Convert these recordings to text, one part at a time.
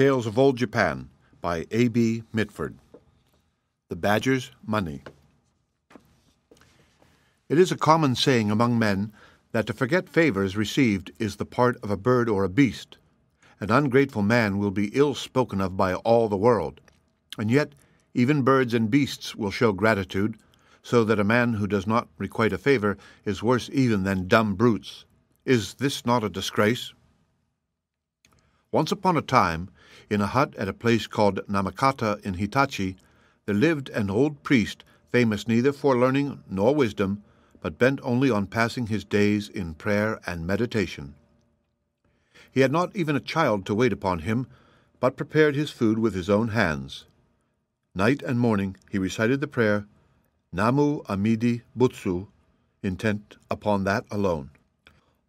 Tales of Old Japan by A. B. Mitford. The Badger's Money. It is a common saying among men that to forget favors received is the part of a bird or a beast. An ungrateful man will be ill spoken of by all the world. And yet even birds and beasts will show gratitude, so that a man who does not requite a favor is worse even than dumb brutes. Is this not a disgrace? Once upon a time, in a hut at a place called Namékata in Hitachi, there lived an old priest famous neither for learning nor wisdom, but bent only on passing his days in prayer and meditation. He had not even a child to wait upon him, but prepared his food with his own hands. Night and morning he recited the prayer, Namu Amida Butsu, intent upon that alone.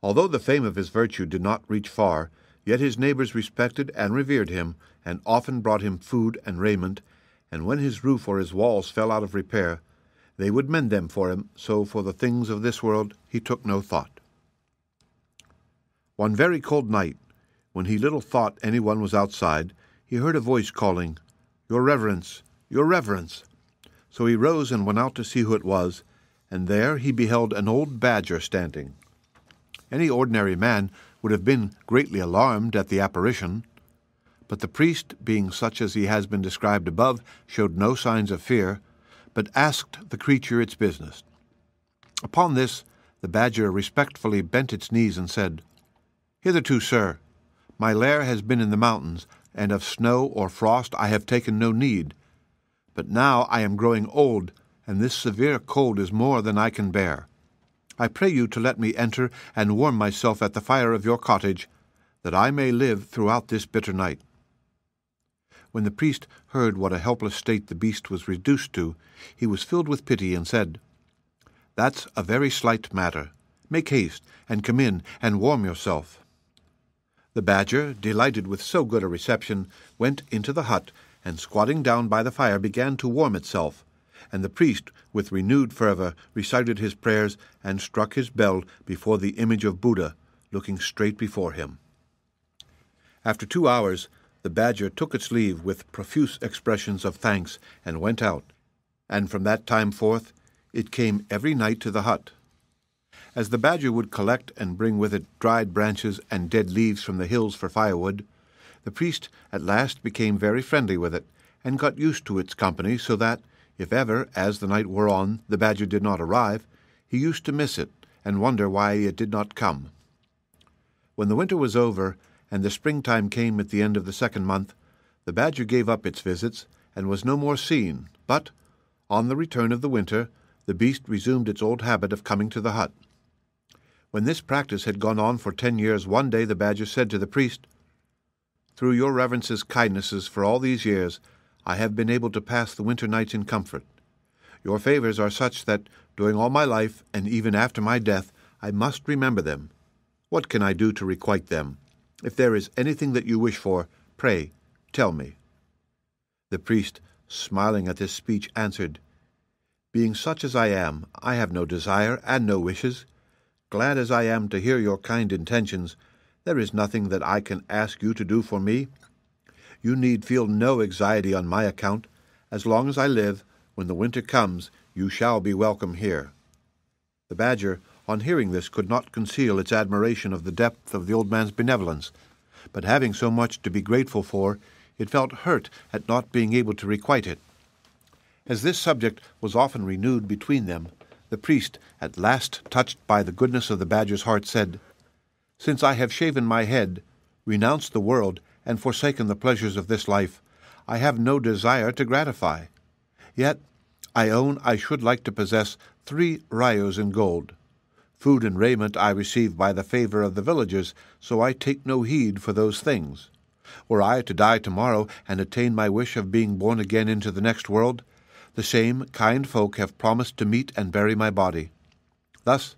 Although the fame of his virtue did not reach far, yet his neighbors respected and revered him, and often brought him food and raiment, and when his roof or his walls fell out of repair, they would mend them for him, so for the things of this world he took no thought. One very cold night, when he little thought anyone was outside, he heard a voice calling, "Your Reverence, Your Reverence!" So he rose and went out to see who it was, and there he beheld an old badger standing. Any ordinary man would have been greatly alarmed at the apparition, but the priest, being such as he has been described above, showed no signs of fear, but asked the creature its business. Upon this, the badger respectfully bent its knees and said, "Hitherto, sir, my lair has been in the mountains, and of snow or frost I have taken no need. But now I am growing old, and this severe cold is more than I can bear. I pray you to let me enter and warm myself at the fire of your cottage, that I may live throughout this bitter night." When the priest heard what a helpless state the beast was reduced to, he was filled with pity and said, "That's a very slight matter. Make haste, and come in, and warm yourself." The badger, delighted with so good a reception, went into the hut, and squatting down by the fire began to warm itself. And the priest, with renewed fervor, recited his prayers and struck his bell before the image of Buddha, looking straight before him. After 2 hours, the badger took its leave with profuse expressions of thanks and went out, and from that time forth it came every night to the hut. As the badger would collect and bring with it dried branches and dead leaves from the hills for firewood, the priest at last became very friendly with it, and got used to its company, so that, if ever, as the night wore on, the badger did not arrive, he used to miss it, and wonder why it did not come. When the winter was over, and the springtime came at the end of the 2nd month, the badger gave up its visits, and was no more seen, but, on the return of the winter, the beast resumed its old habit of coming to the hut. When this practice had gone on for 10 years, one day the badger said to the priest, "Through your reverence's kindnesses for all these years, I have been able to pass the winter nights in comfort. Your favors are such that, during all my life, and even after my death, I must remember them. What can I do to requite them? If there is anything that you wish for, pray, tell me." The priest, smiling at this speech, answered, "Being such as I am, I have no desire and no wishes. Glad as I am to hear your kind intentions, there is nothing that I can ask you to do for me. You need feel no anxiety on my account. As long as I live, when the winter comes, you shall be welcome here." The badger, on hearing this, could not conceal its admiration of the depth of the old man's benevolence, but having so much to be grateful for, it felt hurt at not being able to requite it. As this subject was often renewed between them, the priest, at last touched by the goodness of the badger's heart, said, "Since I have shaven my head, renounced the world, and forsaken the pleasures of this life, I have no desire to gratify. Yet I own I should like to possess 3 rayos in gold. Food and raiment I receive by the favor of the villagers, so I take no heed for those things. Were I to die tomorrow and attain my wish of being born again into the next world, the same kind folk have promised to meet and bury my body. Thus,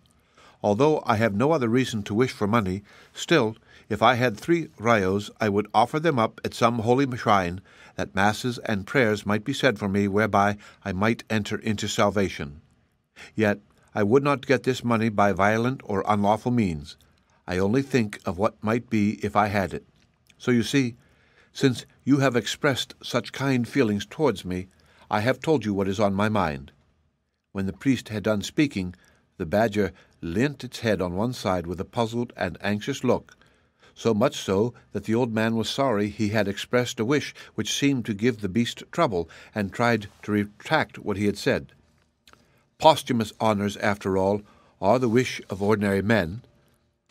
although I have no other reason to wish for money, still, if I had 3 rayos, I would offer them up at some holy shrine, that masses and prayers might be said for me, whereby I might enter into salvation. Yet I would not get this money by violent or unlawful means. I only think of what might be if I had it. So you see, Since you have expressed such kind feelings towards me, I have told you what is on my mind." When the priest had done speaking, the badger leant its head on one side with a puzzled and anxious look, so much so that the old man was sorry he had expressed a wish which seemed to give the beast trouble, and tried to retract what he had said. "Posthumous honors, after all, are the wish of ordinary men.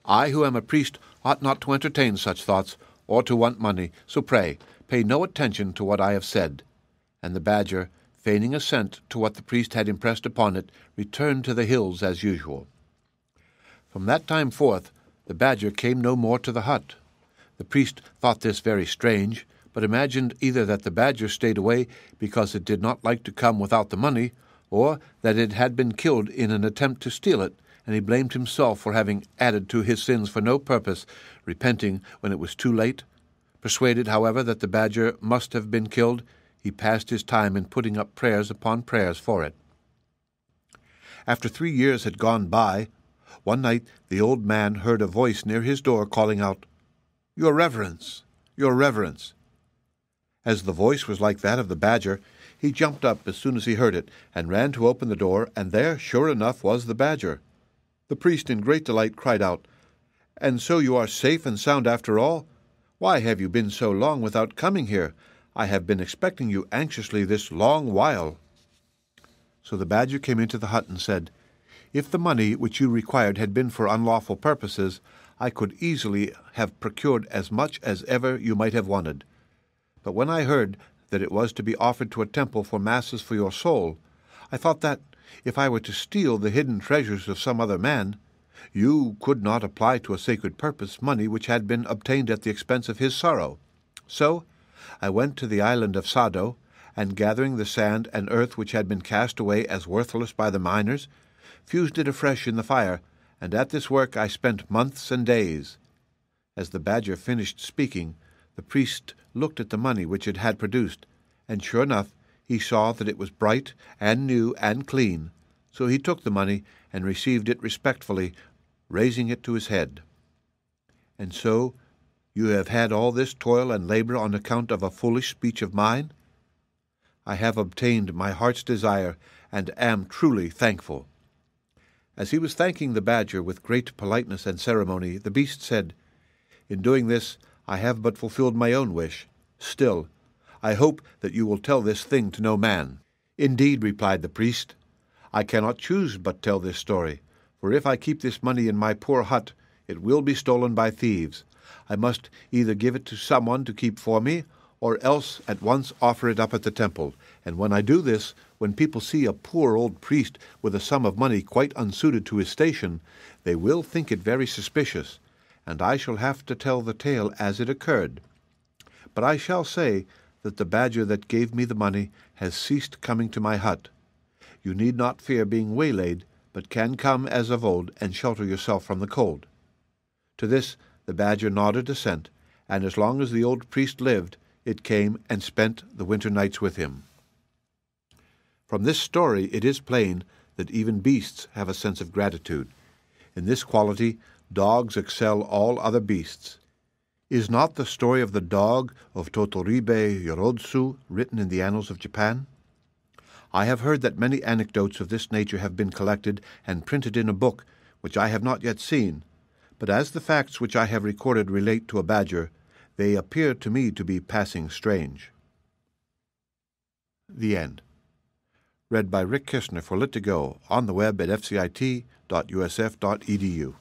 I, who am a priest, ought not to entertain such thoughts, or to want money, so pray, pay no attention to what I have said." And the badger, feigning assent to what the priest had impressed upon it, returned to the hills as usual. From that time forth, the badger came no more to the hut. The priest thought this very strange, but imagined either that the badger stayed away because it did not like to come without the money, or that it had been killed in an attempt to steal it, and he blamed himself for having added to his sins for no purpose, repenting when it was too late. Persuaded, however, that the badger must have been killed, he passed his time in putting up prayers upon prayers for it. After 3 years had gone by, one night the old man heard a voice near his door calling out, "Your reverence! Your reverence!" As the voice was like that of the badger, he jumped up as soon as he heard it, and ran to open the door, and there, sure enough, was the badger. The priest, in great delight, cried out, "And so you are safe and sound after all? Why have you been so long without coming here? I have been expecting you anxiously this long while." So the badger came into the hut and said, "If the money which you required had been for unlawful purposes, I could easily have procured as much as ever you might have wanted. But when I heard that it was to be offered to a temple for masses for your soul, I thought that, if I were to steal the hidden treasures of some other man, you could not apply to a sacred purpose money which had been obtained at the expense of his sorrow. So I went to the island of Sado, and gathering the sand and earth which had been cast away as worthless by the miners, fused it afresh in the fire, and at this work I spent months and days." As the badger finished speaking, the priest looked at the money which it had produced, and sure enough he saw that it was bright and new and clean. So he took the money and received it respectfully, raising it to his head. "And so you have had all this toil and labor on account of a foolish speech of mine? I have obtained my heart's desire, and am truly thankful." As he was thanking the badger with great politeness and ceremony, the beast said, "In doing this, I have but fulfilled my own wish. Still, I hope that you will tell this thing to no man." "Indeed," replied the priest, "I cannot choose but tell this story, for if I keep this money in my poor hut, it will be stolen by thieves. I must either give it to someone to keep for me, or else at once offer it up at the temple. And when I do this, when people see a poor old priest with a sum of money quite unsuited to his station, they will think it very suspicious, and I shall have to tell the tale as it occurred. But I shall say that the badger that gave me the money has ceased coming to my hut. You need not fear being waylaid, but can come as of old and shelter yourself from the cold." To this the badger nodded assent, and as long as the old priest lived, it came and spent the winter nights with him. From this story it is plain that even beasts have a sense of gratitude. In this quality dogs excel all other beasts. Is not the story of the dog of Totoribe Yorodsu written in the annals of Japan? I have heard that many anecdotes of this nature have been collected and printed in a book, which I have not yet seen, but as the facts which I have recorded relate to a badger, they appear to me to be passing strange. The End. Read by Rick Kirchner for Lit2Go on the web at fcit.usf.edu.